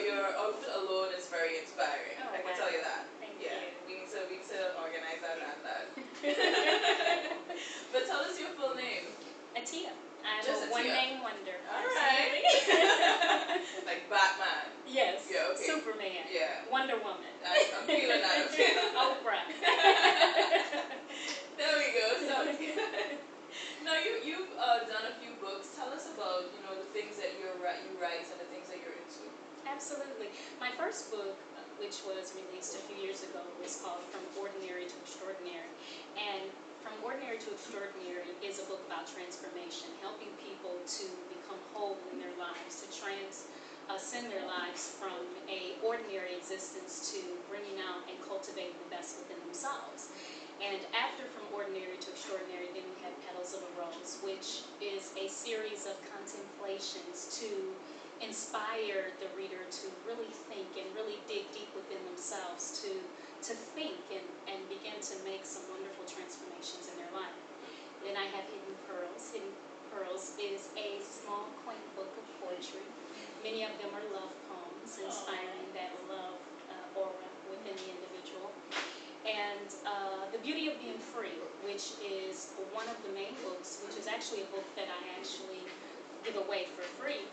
but your own alone is very inspiring. Oh, I can tell you that. Thank you. We need to organize that and add that. But tell us your full name. Atiyah. I'm just a one-name wonder. All right. Like Batman. Yes. Yeah, okay. Superman. Yeah. Wonder Woman. I'm feeling that. I'm feeling Oprah. There we go. So, now you've done a few books. Tell us about the things that you write and the things that you're into. Absolutely. My first book, which was released a few years ago, was called From Ordinary to Extraordinary, and From Ordinary to Extraordinary is a book about transformation, helping people to become whole in their lives, to transcend their lives from an ordinary existence to bringing out and cultivating the best within themselves. And after From Ordinary to Extraordinary, then we had Petals of a Rose, which is a series of contemplations to inspire the reader to really think and really dig deep within themselves to think and begin to make some wonderful transformations in their life. Then I have Hidden Pearls. Hidden Pearls is a small, quaint book of poetry. Many of them are love poems, inspiring that love aura within the individual. And The Beauty of Being Free, which is one of the main books, which is actually a book that I actually give away for free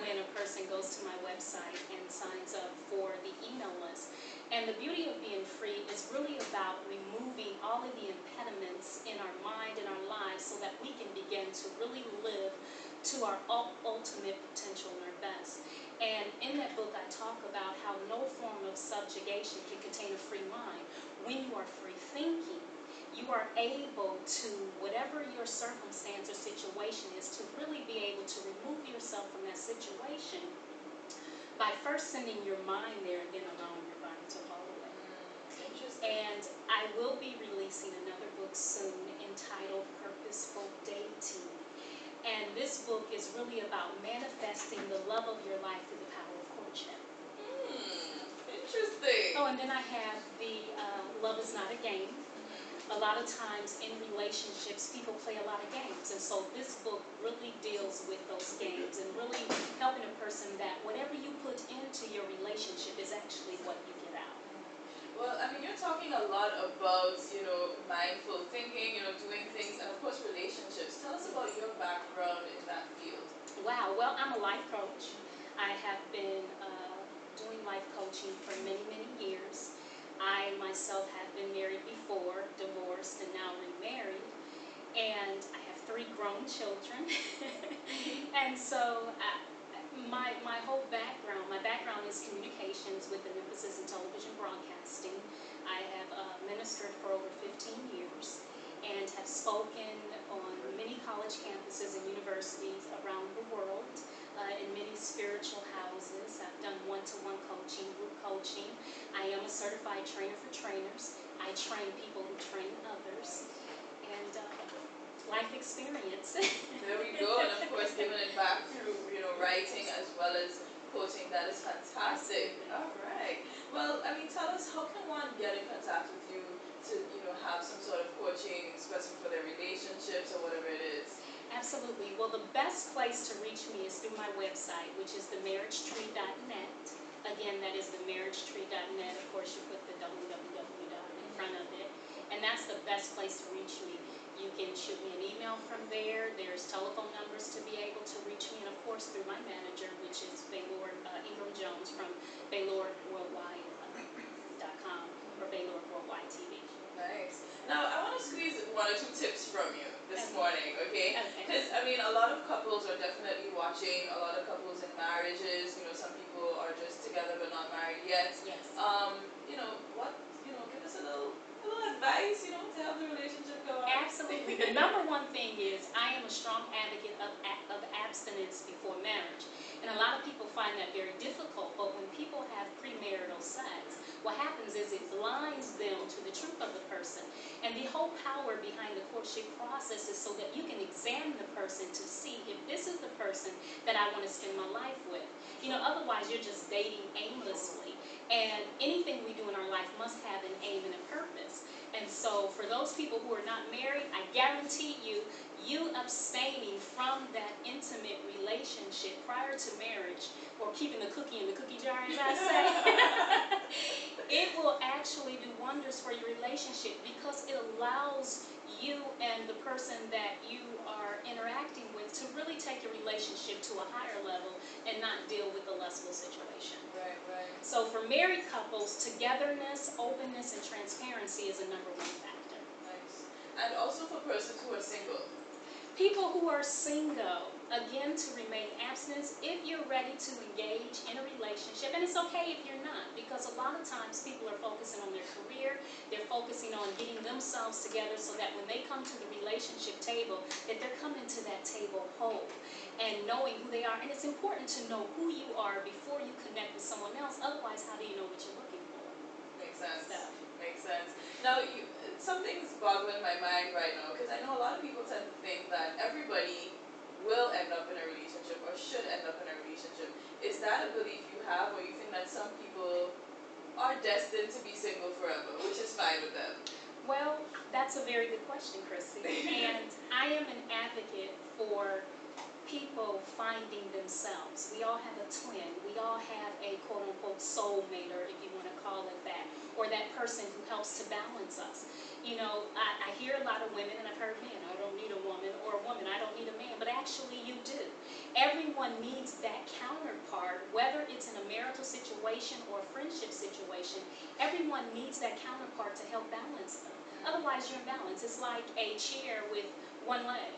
when a person goes to my website and signs up for the email list. And The Beauty of Being Free is really about removing all of the impediments in our mind and our lives so that we can begin to really live to our ultimate potential and our best. And in that book, I talk about how no form of subjugation can contain a free mind. When you are free thinking, you are able to, whatever your circumstance or situation is, to really be able to remove yourself from that situation by first sending your mind there and then allowing your body to follow it. Interesting. And I will be releasing another book soon entitled Purposeful Dating. And this book is really about manifesting the love of your life through the power of courtship. Interesting. Oh, and then I have the Love is Not a Game. A lot of times in relationships, people play a lot of games, and so this book really deals with those games and really helping a person that whatever you put into your relationship is actually what you get out. Well, I mean, you're talking a lot about, mindful thinking, doing things, and of course relationships. Tell us about your background in that field. Wow, well, I'm a life coach. I have been doing life coaching for many, many years. I myself have been married before, divorced, and now remarried, and I have 3 grown children. And so my whole background, is communications with an emphasis in television broadcasting. I have ministered for over 15 years and have spoken on many college campuses and universities around the world. In many spiritual houses. I've done one-to-one coaching, group coaching. I am a certified trainer for trainers. I train people who train others. And life experience. There we go. And of course, giving it back through, writing as well as coaching. That is fantastic. All right. Well, I mean, tell us, how can one get in contact with you to, have some sort of coaching, especially for their relationships or whatever it is? Absolutely. Well, the best place to reach me is through my website, which is TheMarriageTree.net. Again, that is TheMarriageTree.net. Of course, you put the www in front of it, and that's the best place to reach me. You can shoot me an email from there. There's telephone numbers to be able to reach me, and of course, through my manager, which is Baylor Ingram Jones from BaylorWorldwide.com or Baylor Worldwide TV. Nice. Now, I want to squeeze one or two tips from you this morning, okay? Because, I mean, a lot of couples are definitely watching, a lot of couples in marriages, some people are just together but not married yet. Yes. Give us a little advice, to help the relationship go on. Absolutely. The number one thing is I am a strong advocate of abstinence before marriage. And a lot of people find that very difficult, but when people have premarital sex, what happens is it blinds them to the truth of the person. And the whole power behind the courtship process is so that you can examine the person to see if this is the person that I want to spend my life with. Otherwise you're just dating aimlessly. And anything we do in our life must have an aim and a purpose. And so for those people who are not married, I guarantee you, you abstaining from that intimate relationship prior to marriage, or keeping the cookie in the cookie jar, as I say, it will actually do wonders for your relationship, because it allows you and the person that you are interacting with to really take your relationship to a higher level and not deal with the lustful situation. Right, right. So for married couples, togetherness, openness, and transparency is a #1 factor. Nice. And also for persons who are single. People who are single, again, to remain abstinent if you're ready to engage in a relationship. And it's okay if you're not, because a lot of times people are focusing on their career, they're focusing on getting themselves together so that when they come to the relationship table, that they're coming to that table whole and knowing who they are. And it's important to know who you are before you connect with someone else. Otherwise, how do you know what you're looking for? Makes sense. So. Makes sense. Now, something's boggling my mind right now, because I know a lot of people tend to think that everybody will end up in a relationship or should end up in a relationship. Is that a belief you have, or you think that some people are destined to be single forever, which is fine with them? Well, that's a very good question, Chrissy. And I am an advocate for people finding themselves. We all have a twin. We all have a quote-unquote soulmate, or if you want to call it that, or that person who helps to balance us. You know, I hear a lot of women, and I've heard men, I don't need a woman, or a woman, I don't need a man, but actually you do. Everyone needs that counterpart, whether it's in a marital situation or a friendship situation. Everyone needs that counterpart to help balance them. Otherwise, you're imbalanced. It's like a chair with one leg,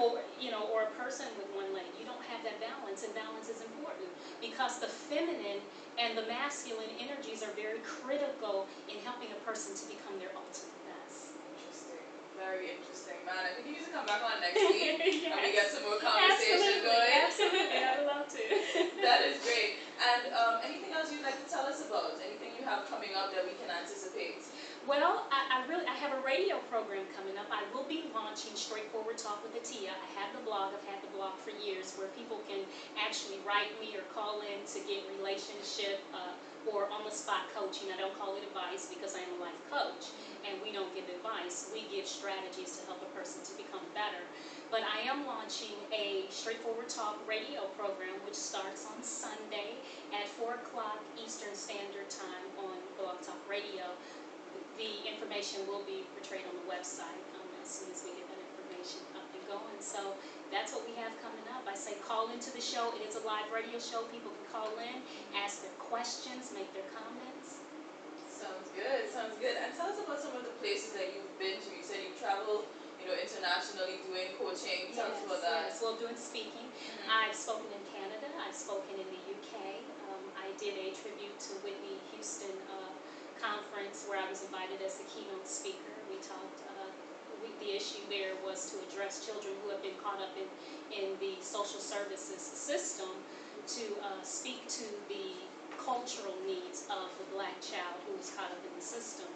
or, you know, or a person with one leg. You don't have that balance, and balance is important, because the feminine and the masculine energies are very critical in helping a person to become their ultimate. Very interesting, man. I think you need to come back on next week. Yes. And we get some more conversation going. Absolutely, I would love to. That is great. And anything else you'd like to tell us about? Anything you have coming up that we can anticipate? Well, I have a radio program coming up. I will be launching Straightforward Talk with Atiyah. I have the blog. I've had the blog for years, where people can actually write me or call in to get relationship or on-the-spot coaching. I don't call it advice, because I am a life coach, and we don't give advice. We give strategies to help a person to become better. But I am launching a Straightforward Talk radio program, which starts on Sunday at 4 o'clock Eastern Standard Time on Blog Talk Radio. The information will be portrayed on the website as soon as we get that information up and going. So that's what we have coming up. I say call into the show. It is a live radio show. People can call in, ask their questions, make their comments. Sounds good. Sounds good. And tell us about some of the places that you've been to. You said you traveled, you know, internationally doing coaching. Tell us about that. Yes, well, doing speaking. Mm-hmm. I've spoken in Canada. I've spoken in the UK. I did a tribute to Whitney Houston conference, where I was invited as a keynote speaker. We talked. The issue there was to address children who have been caught up in the social services system, to speak to the cultural needs of the black child who was caught up in the system.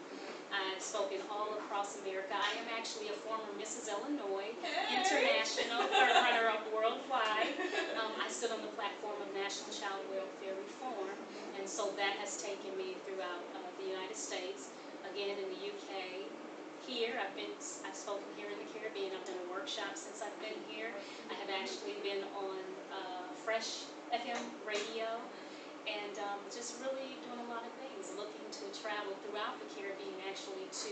I've spoken all across America. I am actually a former Mrs. Illinois, international runner-up worldwide. I stood on the platform of National Child Welfare Reform, and so that has taken me throughout the United States, again in the UK, here. I've spoken here in the Caribbean. I've done a workshop since I've been here. I have actually been on Fresh FM radio. And just really doing a lot of things, looking to travel throughout the Caribbean, actually, to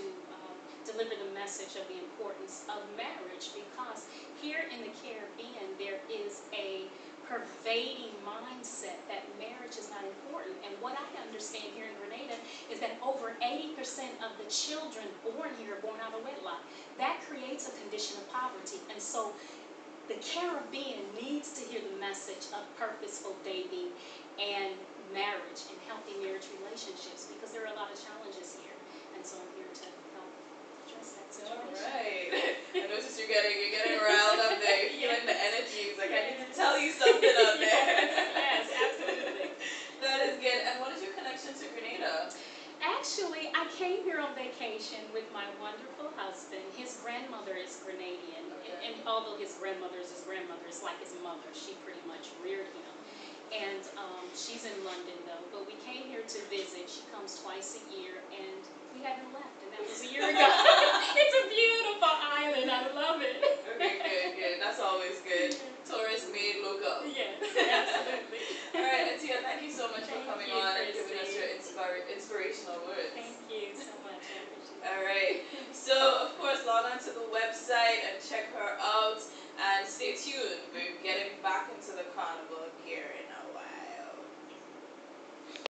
deliver the message of the importance of marriage, because here in the Caribbean there is a pervading mindset that marriage is not important. And what I understand here in Grenada is that over 80% of the children born here are born out of wedlock. That creates a condition of poverty. And so the Caribbean needs to hear the message of purposeful dating and marriage and healthy marriage relationships, because there are a lot of challenges here, and so I'm here to help address that situation. All right. I noticed you're getting riled up there. You're feeling the energies. Like, yes. I need to tell you something up there. Yes, absolutely. That is good. And what is your connection to Grenada? Actually, I came here on vacation with my wonderful husband. His grandmother is Grenadian, and although his grandmother is like his mother, she pretty much reared him. And she's in London, though. But we came here to visit. She comes twice a year, and we haven't left. And that was a year ago. It's a beautiful island. I love it. Okay, good, good. That's always good. Tourists made local. Yes, absolutely. All right, Atiyah, thank you so much for coming on and giving us your inspirational words. Thank you so much. All right. So, of course, log on to the website and check her out. And stay tuned. We're getting back into the carnival gear.